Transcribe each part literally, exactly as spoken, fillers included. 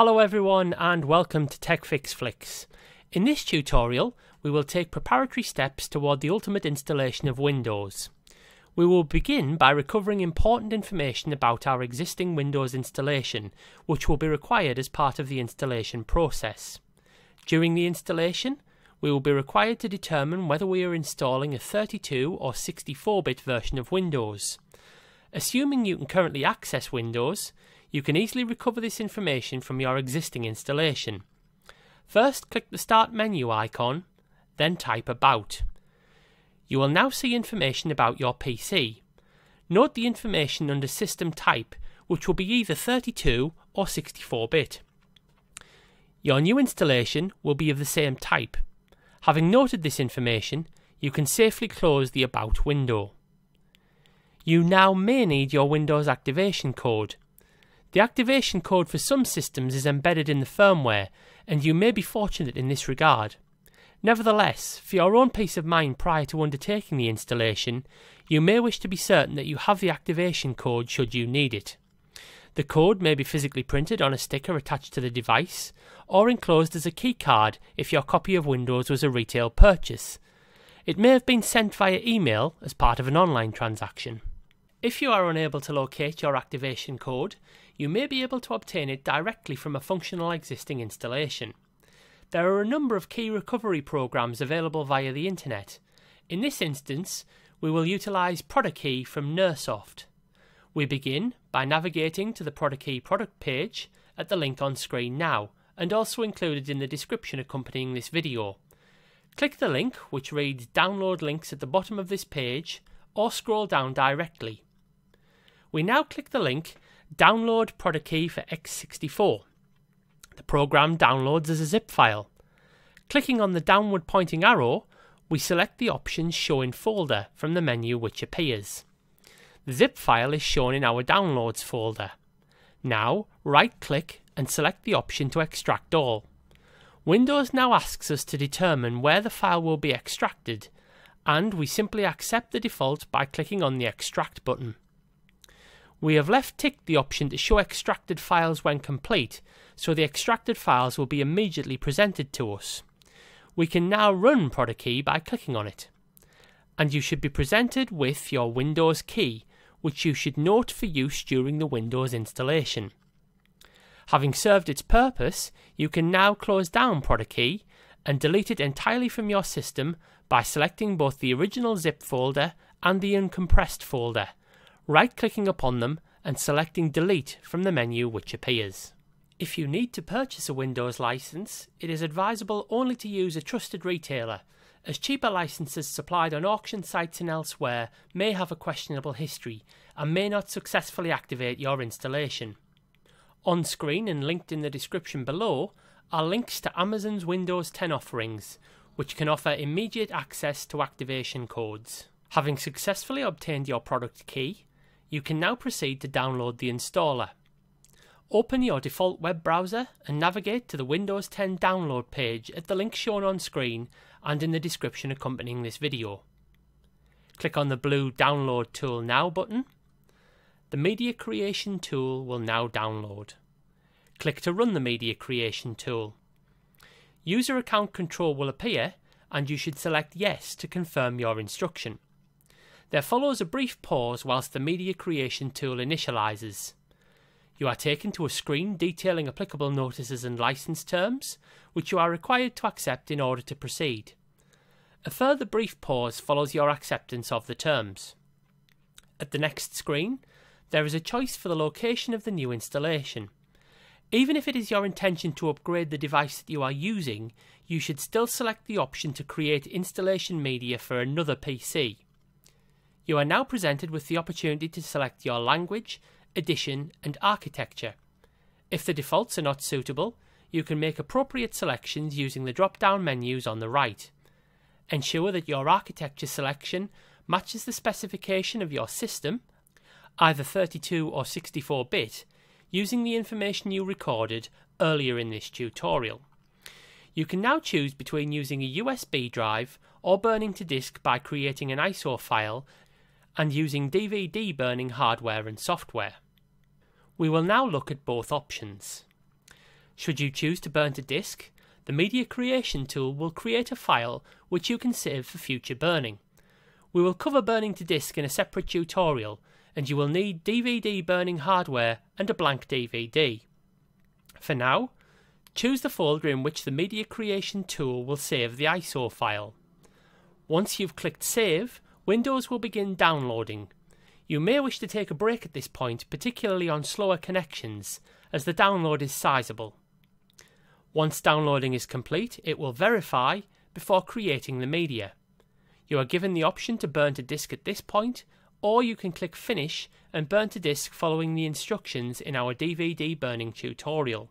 Hello everyone and welcome to TechFixFlix. In this tutorial we will take preparatory steps toward the ultimate installation of Windows. We will begin by recovering important information about our existing Windows installation, which will be required as part of the installation process. During the installation we will be required to determine whether we are installing a thirty-two or sixty-four bit version of Windows. Assuming you can currently access Windows, you can easily recover this information from your existing installation. First, click the Start menu icon, then type About. You will now see information about your P C. Note the information under System Type, which will be either thirty-two or sixty-four bit. Your new installation will be of the same type. Having noted this information, you can safely close the About window. You now may need your Windows activation code. The activation code for some systems is embedded in the firmware, and you may be fortunate in this regard. Nevertheless, for your own peace of mind prior to undertaking the installation, you may wish to be certain that you have the activation code should you need it. The code may be physically printed on a sticker attached to the device, or enclosed as a key card if your copy of Windows was a retail purchase. It may have been sent via email as part of an online transaction. If you are unable to locate your activation code, you may be able to obtain it directly from a functional existing installation. There are a number of key recovery programs available via the internet. In this instance, we will utilise ProduKey from Nirsoft. We begin by navigating to the ProduKey product page at the link on screen now, and also included in the description accompanying this video. Click the link, which reads Download Links at the bottom of this page, or scroll down directly. We now click the link Download ProduKey for x sixty-four. The program downloads as a zip file. Clicking on the downward pointing arrow, we select the option Show in Folder from the menu which appears. The zip file is shown in our Downloads folder. Now right-click and select the option to extract all. Windows now asks us to determine where the file will be extracted, and we simply accept the default by clicking on the Extract button. We have left ticked the option to show extracted files when complete, so the extracted files will be immediately presented to us. We can now run ProduKey by clicking on it, and you should be presented with your Windows key, which you should note for use during the Windows installation. Having served its purpose, you can now close down ProduKey and delete it entirely from your system by selecting both the original zip folder and the uncompressed folder, right-clicking upon them and selecting Delete from the menu which appears. If you need to purchase a Windows license, it is advisable only to use a trusted retailer, as cheaper licenses supplied on auction sites and elsewhere may have a questionable history and may not successfully activate your installation. On screen and linked in the description below are links to Amazon's Windows ten offerings, which can offer immediate access to activation codes. Having successfully obtained your product key, you can now proceed to download the installer. Open your default web browser and navigate to the Windows ten download page at the link shown on screen and in the description accompanying this video. Click on the blue Download Tool Now button. The Media Creation Tool will now download. Click to run the Media Creation Tool. User Account Control will appear, and you should select Yes to confirm your instruction. There follows a brief pause whilst the Media Creation Tool initializes. You are taken to a screen detailing applicable notices and license terms, which you are required to accept in order to proceed. A further brief pause follows your acceptance of the terms. At the next screen, there is a choice for the location of the new installation. Even if it is your intention to upgrade the device that you are using, you should still select the option to create installation media for another P C. You are now presented with the opportunity to select your language, edition and architecture. If the defaults are not suitable, you can make appropriate selections using the drop-down menus on the right. Ensure that your architecture selection matches the specification of your system, either thirty-two or sixty-four bit, using the information you recorded earlier in this tutorial. You can now choose between using a U S B drive or burning to disk by creating an I S O file and using D V D burning hardware and software. We will now look at both options. Should you choose to burn to disk, the Media Creation Tool will create a file which you can save for future burning. We will cover burning to disk in a separate tutorial, and you will need D V D burning hardware and a blank D V D. For now, choose the folder in which the Media Creation Tool will save the I S O file. Once you've clicked Save, Windows will begin downloading. You may wish to take a break at this point, particularly on slower connections, as the download is sizable. Once downloading is complete, it will verify before creating the media. You are given the option to burn to disk at this point, or you can click Finish and burn to disk following the instructions in our D V D burning tutorial.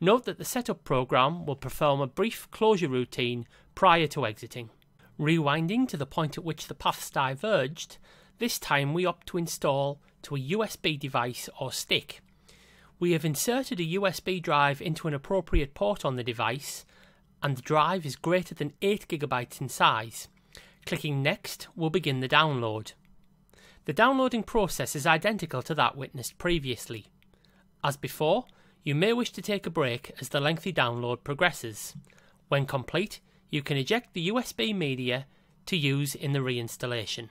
Note that the setup program will perform a brief closure routine prior to exiting. Rewinding to the point at which the paths diverged, this time we opt to install to a U S B device or stick. We have inserted a U S B drive into an appropriate port on the device, and the drive is greater than eight gigabytes in size. Clicking Next will begin the download. The downloading process is identical to that witnessed previously. As before, you may wish to take a break as the lengthy download progresses. When complete, you can eject the U S B media to use in the reinstallation.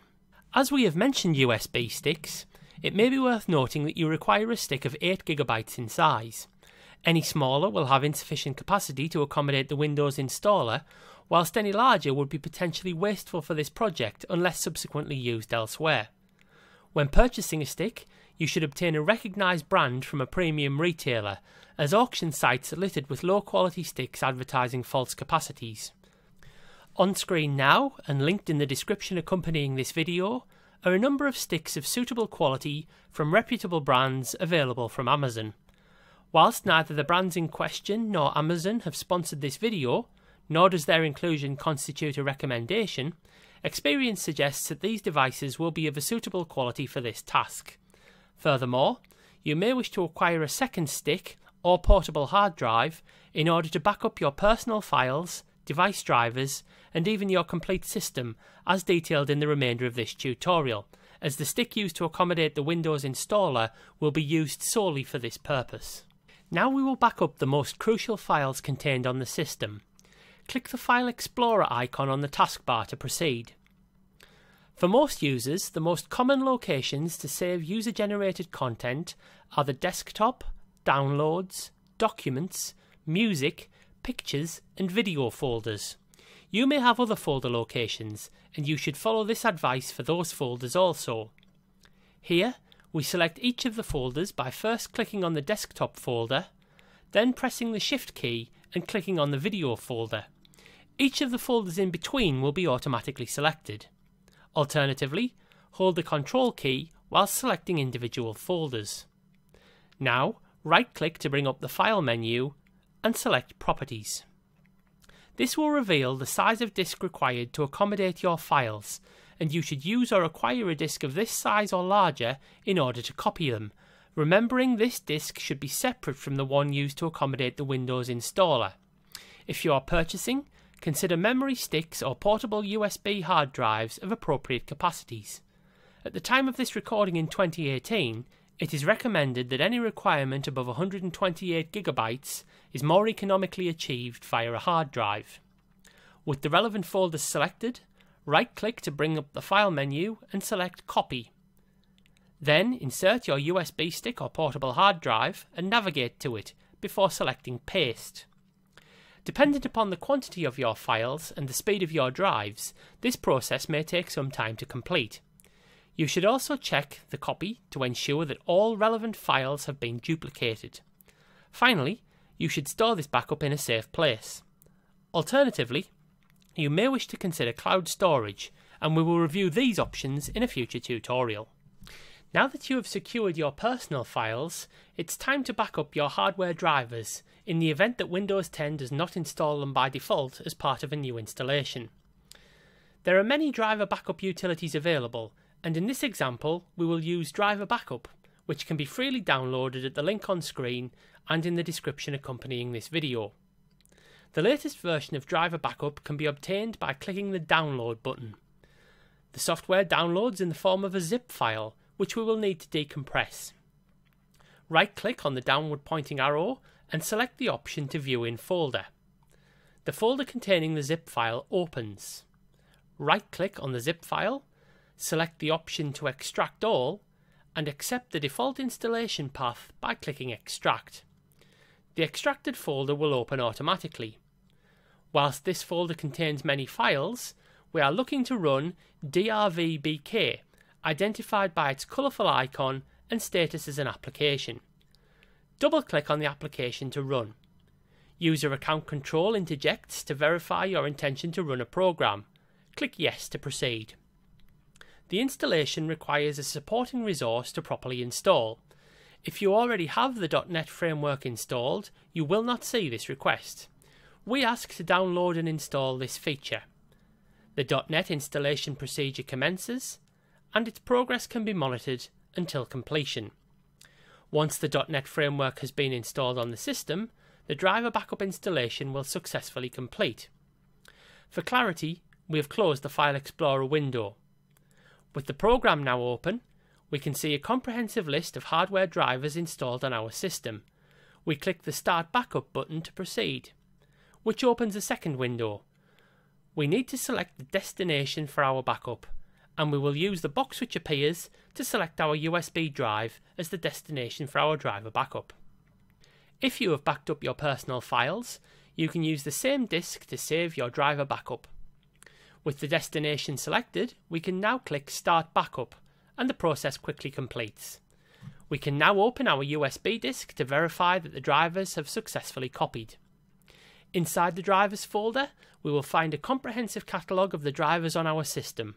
As we have mentioned U S B sticks, it may be worth noting that you require a stick of eight gigabytes in size. Any smaller will have insufficient capacity to accommodate the Windows installer, whilst any larger would be potentially wasteful for this project unless subsequently used elsewhere. When purchasing a stick, you should obtain a recognised brand from a premium retailer, as auction sites are littered with low-quality sticks advertising false capacities. On screen now, and linked in the description accompanying this video, are a number of sticks of suitable quality from reputable brands available from Amazon. Whilst neither the brands in question nor Amazon have sponsored this video, nor does their inclusion constitute a recommendation, experience suggests that these devices will be of a suitable quality for this task. Furthermore, you may wish to acquire a second stick or portable hard drive in order to back up your personal files, device drivers, and even your complete system, as detailed in the remainder of this tutorial, as the stick used to accommodate the Windows installer will be used solely for this purpose. Now we will back up the most crucial files contained on the system. Click the File Explorer icon on the taskbar to proceed. For most users, the most common locations to save user-generated content are the desktop, downloads, documents, music, pictures and video folders. You may have other folder locations, and you should follow this advice for those folders also. Here, we select each of the folders by first clicking on the desktop folder, then pressing the Shift key and clicking on the video folder. Each of the folders in between will be automatically selected. Alternatively, hold the Control key while selecting individual folders. Now, right-click to bring up the File menu and select Properties. This will reveal the size of disk required to accommodate your files, and you should use or acquire a disk of this size or larger in order to copy them, remembering this disk should be separate from the one used to accommodate the Windows installer. If you are purchasing, consider memory sticks or portable U S B hard drives of appropriate capacities. At the time of this recording in twenty eighteen, it is recommended that any requirement above one hundred twenty-eight gigabytes is more economically achieved via a hard drive. With the relevant folders selected, right-click to bring up the File menu and select Copy. Then insert your U S B stick or portable hard drive and navigate to it before selecting Paste. Dependent upon the quantity of your files and the speed of your drives, this process may take some time to complete. You should also check the copy to ensure that all relevant files have been duplicated. Finally, you should store this backup in a safe place. Alternatively, you may wish to consider cloud storage, and we will review these options in a future tutorial. Now that you have secured your personal files, it's time to back up your hardware drivers in the event that Windows ten does not install them by default as part of a new installation. There are many driver backup utilities available, and in this example, we will use Driver Backup, which can be freely downloaded at the link on screen and in the description accompanying this video. The latest version of Driver Backup can be obtained by clicking the Download button. The software downloads in the form of a zip file, which we will need to decompress. Right-click on the downward pointing arrow and select the option to view in folder. The folder containing the zip file opens. Right-click on the zip file, select the option to extract all, and accept the default installation path by clicking Extract. The extracted folder will open automatically. Whilst this folder contains many files, we are looking to run D R V B K, identified by its colourful icon and status as an application. Double-click on the application to run. User Account Control interjects to verify your intention to run a program. Click Yes to proceed. The installation requires a supporting resource to properly install. If you already have the dot net framework installed, you will not see this request. We ask to download and install this feature. The dot net installation procedure commences, and its progress can be monitored until completion. Once the dot net framework has been installed on the system, the driver backup installation will successfully complete. For clarity, we have closed the File Explorer window. With the program now open, we can see a comprehensive list of hardware drivers installed on our system. We click the Start Backup button to proceed, which opens a second window. We need to select the destination for our backup, and we will use the box which appears to select our U S B drive as the destination for our driver backup. If you have backed up your personal files, you can use the same disk to save your driver backup. With the destination selected, we can now click Start Backup, and the process quickly completes. We can now open our U S B disk to verify that the drivers have successfully copied. Inside the drivers folder, we will find a comprehensive catalogue of the drivers on our system.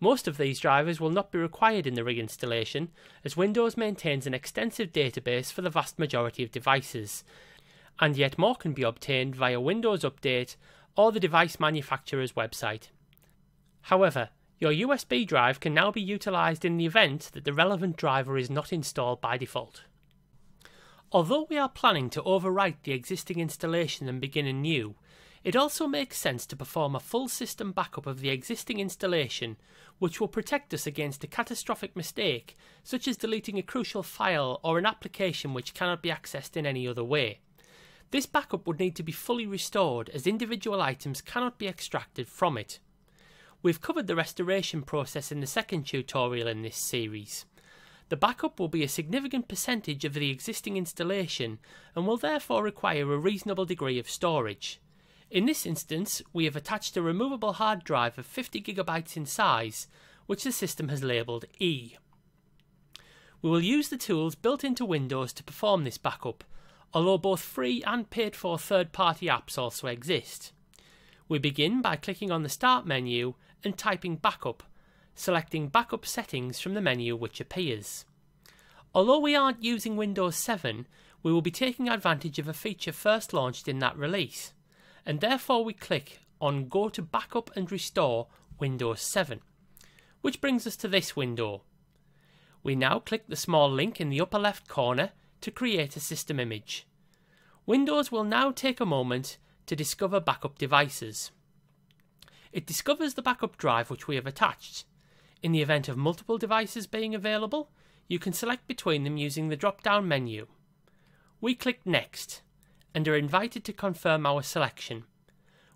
Most of these drivers will not be required in the reinstallation, as Windows maintains an extensive database for the vast majority of devices, and yet more can be obtained via Windows Update or the device manufacturer's website. However, your U S B drive can now be utilised in the event that the relevant driver is not installed by default. Although we are planning to overwrite the existing installation and begin anew, it also makes sense to perform a full system backup of the existing installation, which will protect us against a catastrophic mistake, such as deleting a crucial file or an application which cannot be accessed in any other way. This backup would need to be fully restored, as individual items cannot be extracted from it. We've covered the restoration process in the second tutorial in this series. The backup will be a significant percentage of the existing installation and will therefore require a reasonable degree of storage. In this instance, we have attached a removable hard drive of fifty gigabytes in size, which the system has labelled E. We will use the tools built into Windows to perform this backup, although both free and paid-for third-party apps also exist. We begin by clicking on the Start menu and typing Backup, selecting Backup Settings from the menu which appears. Although we aren't using Windows seven, we will be taking advantage of a feature first launched in that release, and therefore we click on Go to Backup and Restore Windows seven, which brings us to this window. We now click the small link in the upper left corner to create a system image. Windows will now take a moment to discover backup devices. It discovers the backup drive which we have attached. In the event of multiple devices being available, you can select between them using the drop-down menu. We click Next and are invited to confirm our selection.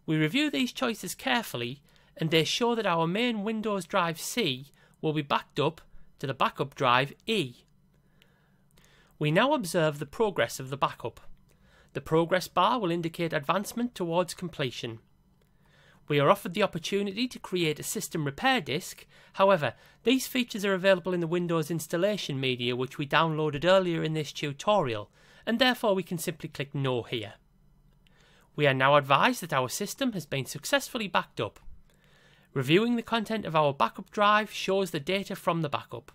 We review these choices carefully, and they show that our main Windows drive C will be backed up to the backup drive E. We now observe the progress of the backup. The progress bar will indicate advancement towards completion. We are offered the opportunity to create a system repair disk. However, these features are available in the Windows installation media which we downloaded earlier in this tutorial, and therefore we can simply click No here. We are now advised that our system has been successfully backed up. Reviewing the content of our backup drive shows the data from the backup.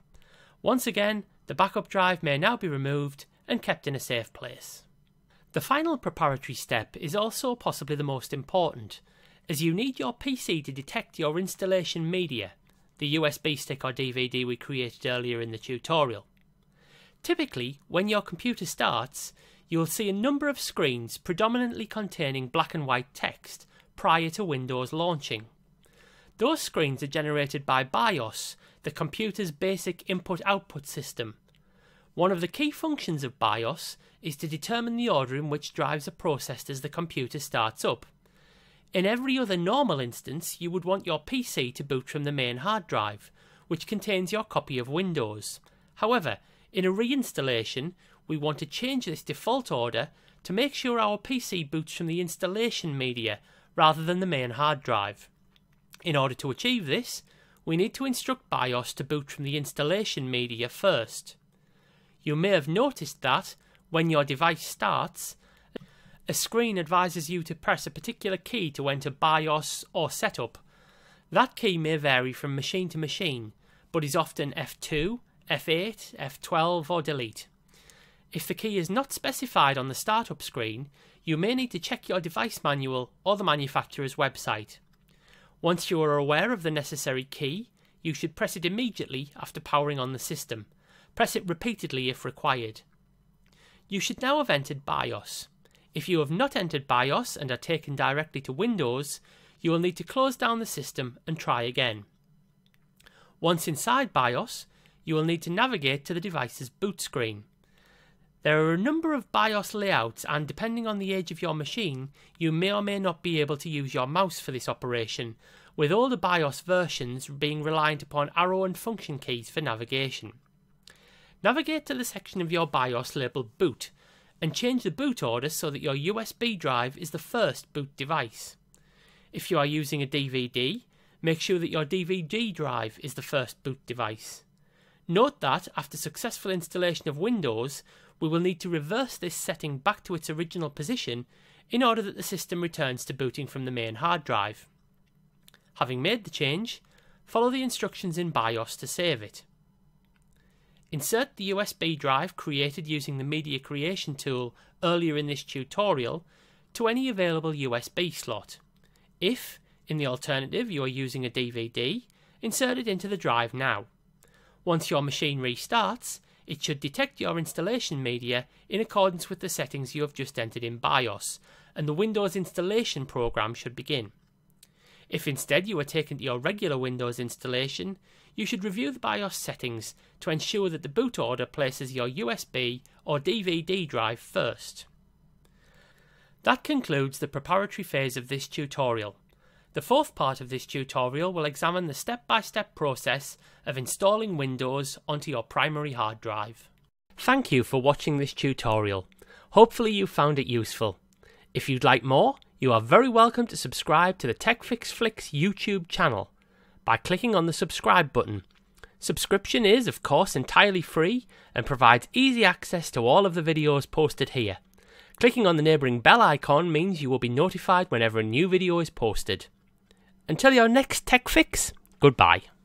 Once again, the backup drive may now be removed and kept in a safe place. The final preparatory step is also possibly the most important, as you need your P C to detect your installation media, the U S B stick or D V D we created earlier in the tutorial. Typically, when your computer starts, you will see a number of screens predominantly containing black and white text prior to Windows launching. Those screens are generated by BIOS, the computer's basic input-output system. One of the key functions of BIOS is to determine the order in which drives are processed as the computer starts up. In every other normal instance, you would want your P C to boot from the main hard drive, which contains your copy of Windows. However, in a reinstallation, we want to change this default order to make sure our P C boots from the installation media rather than the main hard drive. In order to achieve this, we need to instruct BIOS to boot from the installation media first. You may have noticed that, when your device starts, a screen advises you to press a particular key to enter BIOS or Setup. That key may vary from machine to machine, but is often F two, F eight, F twelve or Delete. If the key is not specified on the startup screen, you may need to check your device manual or the manufacturer's website. Once you are aware of the necessary key, you should press it immediately after powering on the system. Press it repeatedly if required. You should now have entered BIOS. If you have not entered BIOS and are taken directly to Windows, you will need to close down the system and try again. Once inside BIOS, you will need to navigate to the device's boot screen. There are a number of BIOS layouts, and depending on the age of your machine, you may or may not be able to use your mouse for this operation, with older BIOS versions being reliant upon arrow and function keys for navigation. Navigate to the section of your BIOS labelled Boot, and change the boot order so that your U S B drive is the first boot device. If you are using a D V D, make sure that your D V D drive is the first boot device. Note that, after successful installation of Windows, we will need to reverse this setting back to its original position in order that the system returns to booting from the main hard drive. Having made the change, follow the instructions in BIOS to save it. Insert the U S B drive created using the Media Creation Tool earlier in this tutorial to any available U S B slot. If, in the alternative, you are using a D V D, insert it into the drive now. Once your machine restarts, it should detect your installation media in accordance with the settings you have just entered in BIOS, and the Windows installation program should begin. If instead you are taken to your regular Windows installation, you should review the BIOS settings to ensure that the boot order places your U S B or D V D drive first. That concludes the preparatory phase of this tutorial. The fourth part of this tutorial will examine the step-by-step process of installing Windows onto your primary hard drive. Thank you for watching this tutorial. Hopefully you found it useful. If you'd like more, you are very welcome to subscribe to the TechFixFlix YouTube channel by clicking on the subscribe button. Subscription is, of course, entirely free and provides easy access to all of the videos posted here. Clicking on the neighbouring bell icon means you will be notified whenever a new video is posted. Until your next tech fix, goodbye.